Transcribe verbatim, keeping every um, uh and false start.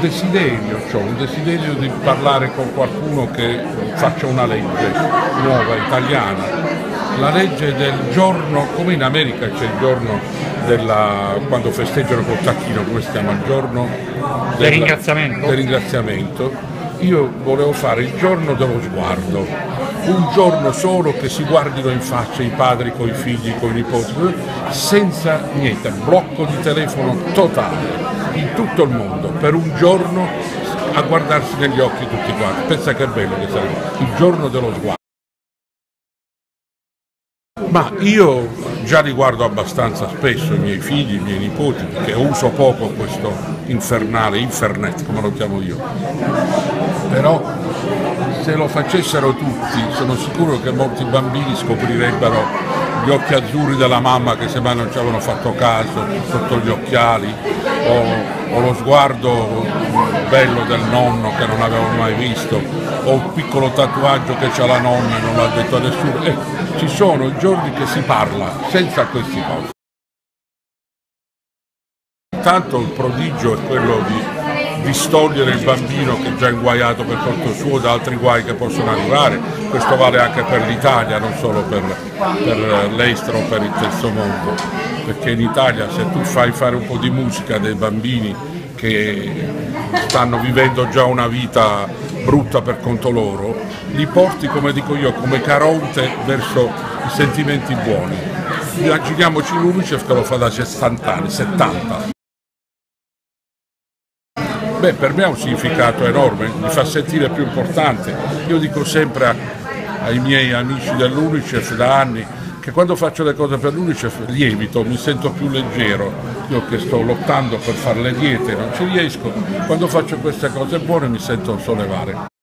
desiderio, cioè un desiderio di parlare con qualcuno che faccia una legge nuova, italiana. La legge del giorno, come in America c'è il giorno della, quando festeggiano col tacchino, come si chiama? Il giorno del, del, ringraziamento. del ringraziamento, io volevo fare il giorno dello sguardo, un giorno solo che si guardino in faccia i padri con i figli, con i nipoti, senza niente, blocco di telefono totale in tutto il mondo, per un giorno a guardarsi negli occhi tutti quanti. Pensa che bello che sarebbe, il giorno dello sguardo. Ma io già li guardo abbastanza spesso, i miei figli, i miei nipoti, perché uso poco questo infernale, internet come lo chiamo io, però se lo facessero tutti sono sicuro che molti bambini scoprirebbero gli occhi azzurri della mamma che semmai non ci avevano fatto caso, sotto gli occhiali, o, o lo sguardo bello del nonno che non avevano mai visto, o un piccolo tatuaggio che c'ha la nonna e non l'ha detto a nessuno. Eh, ci sono i giorni che si parla senza questi cose. Intanto il prodigio è quello di distogliere il bambino che è già inguaiato per conto suo da altri guai che possono arrivare. Questo vale anche per l'Italia, non solo per, per l'estero o per il terzo mondo, perché in Italia se tu fai fare un po' di musica dei bambini che stanno vivendo già una vita brutta per conto loro, li porti, come dico io, come caronte verso i sentimenti buoni. Immaginiamoci l'Unicef che lo fa da sessanta anni, settanta. Beh, per me ha un significato enorme, mi fa sentire più importante. Io dico sempre a, ai miei amici dell'Unicef da anni che quando faccio le cose per l'Unicef lievito, mi sento più leggero. Io che sto lottando per fare le diete non ci riesco, quando faccio queste cose buone mi sento sollevare.